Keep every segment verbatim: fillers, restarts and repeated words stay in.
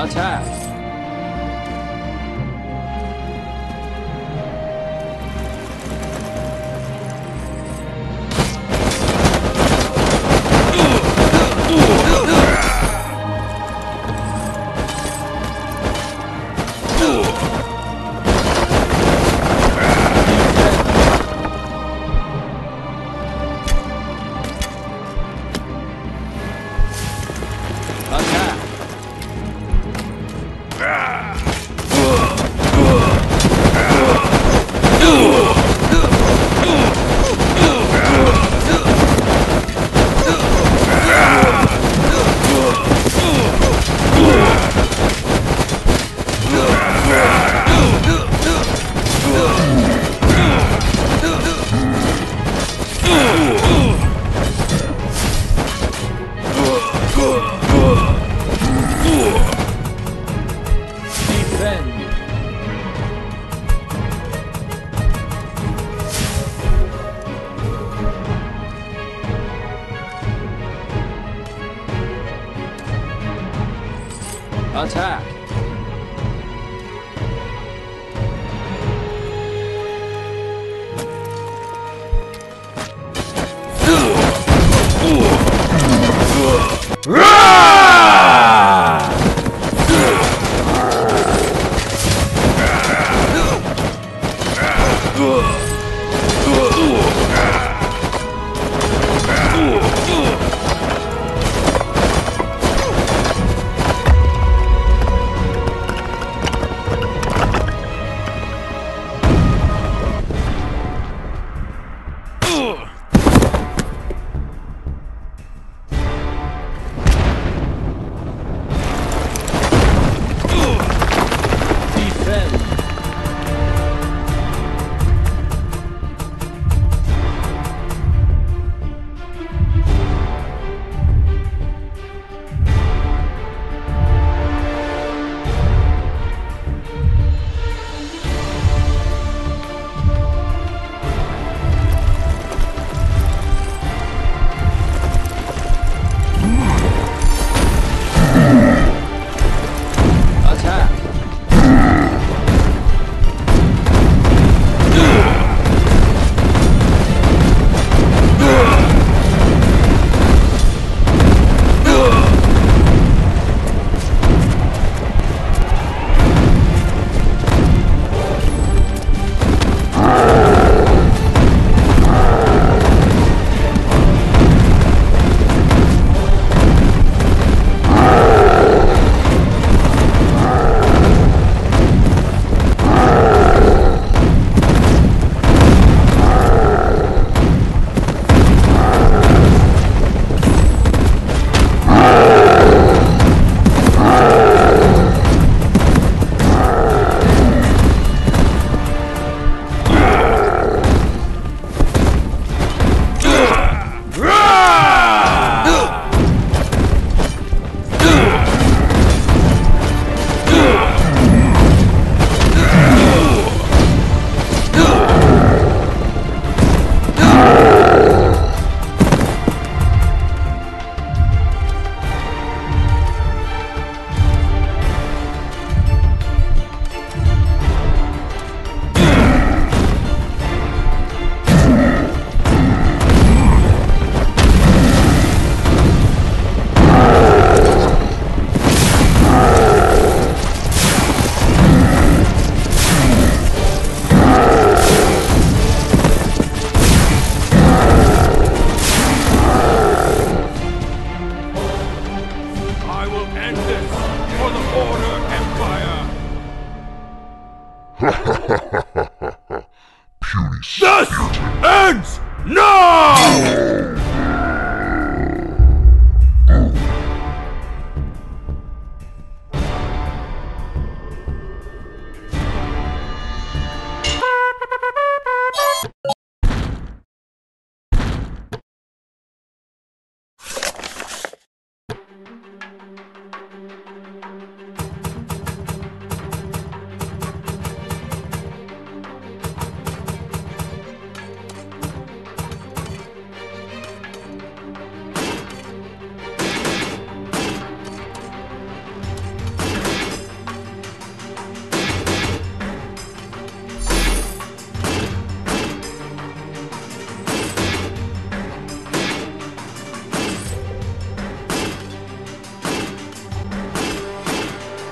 Attack! Attack!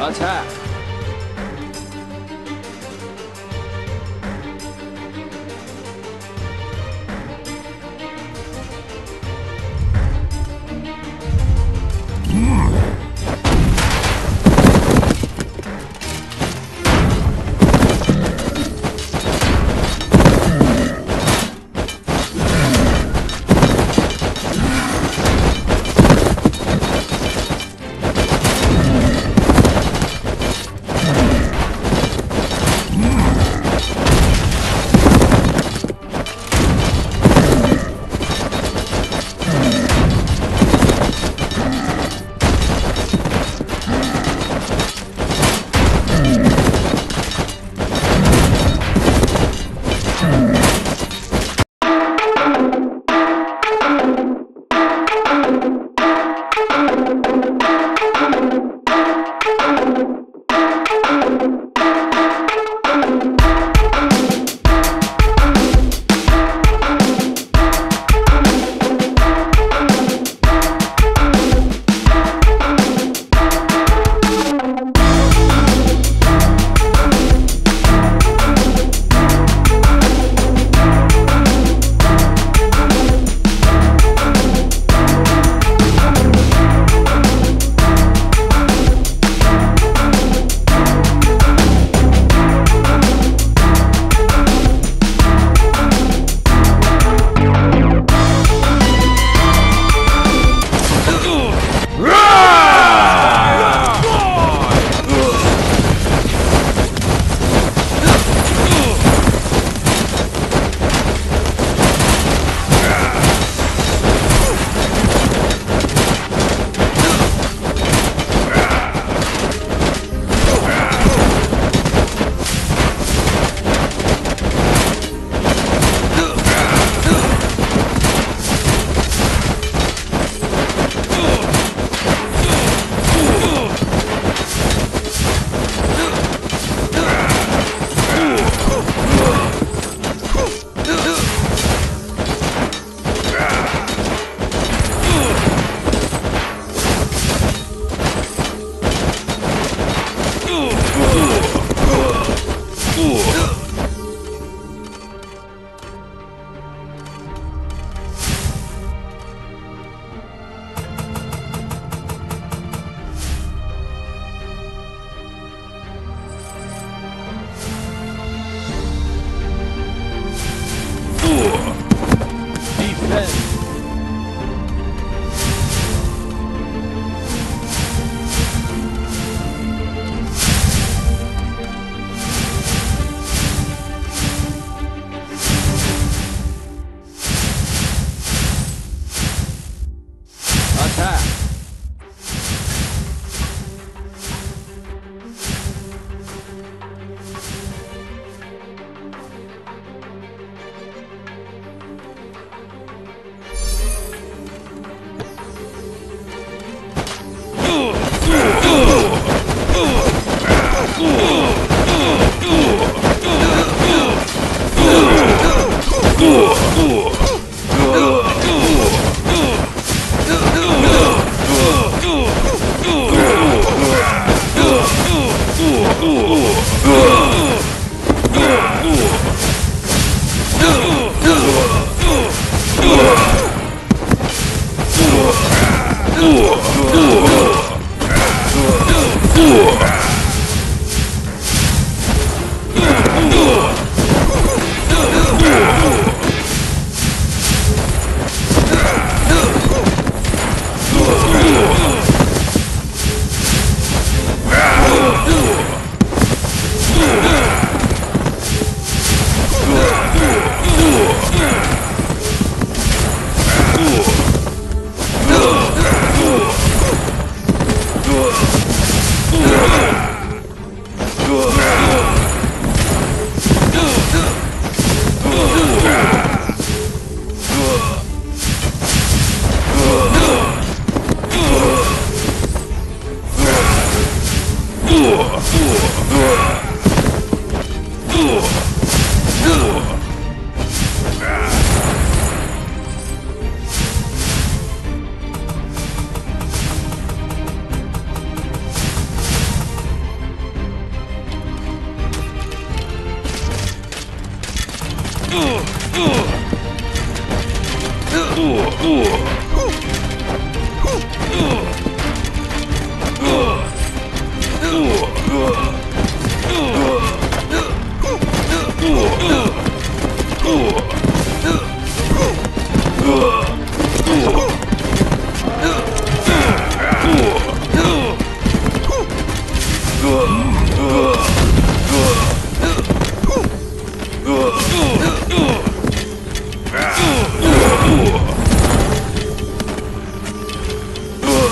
Attack!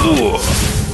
Ugh.